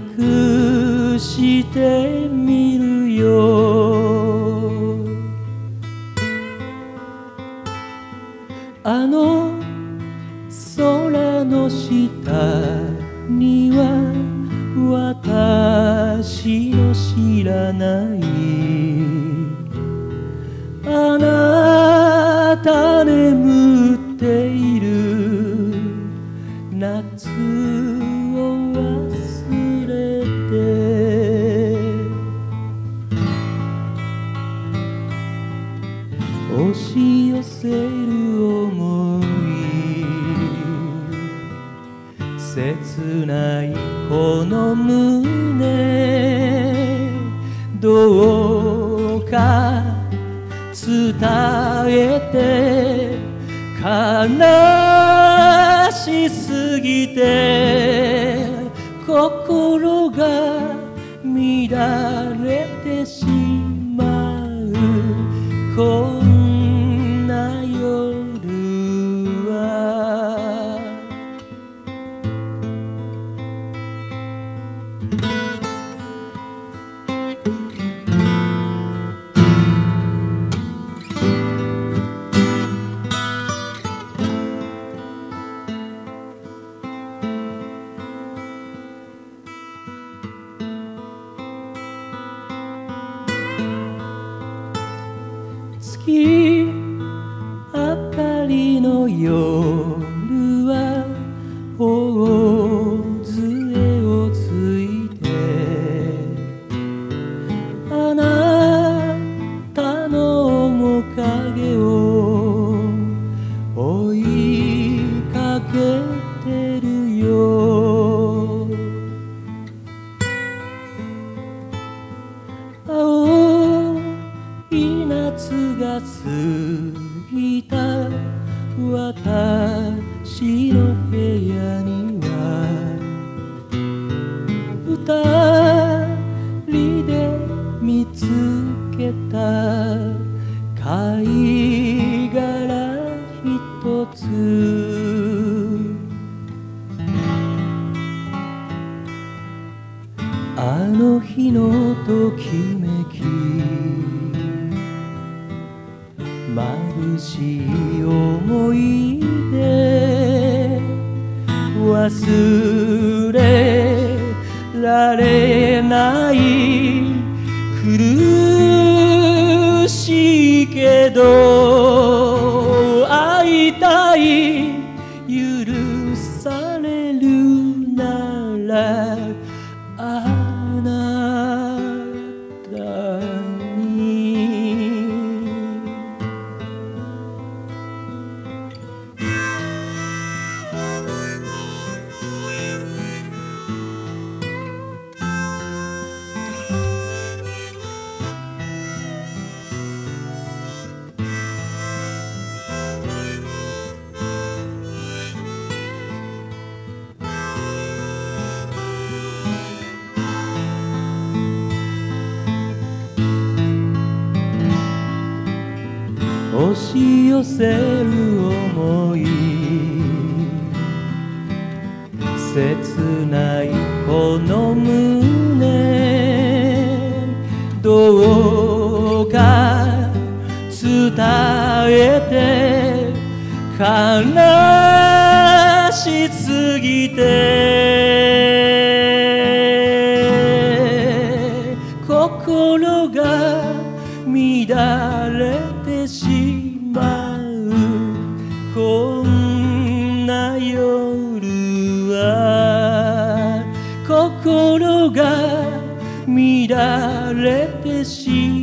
くしてみるよ」「あの空の下には私の知らない」「あなた眠っている夏を忘れて」「押し寄せる想い」「切ないこの胸」「どうか伝えて」悲しすぎて心が乱れてしまうこんな夜は月明かりの夜は頬杖をついて」「あなたの面影を追いかけてるよ」「青い夏が過ぎた私の部屋には」「二人で見つけた貝殻一つ」「あの日のときめき」眩しい思い出忘れられない苦しいけど会いたい許されるならあなた押し寄せる想い」「切ないこの胸」「どうか伝えて」「悲しすぎて」「心が乱れてしまうこんな夜は心が乱れてしまう」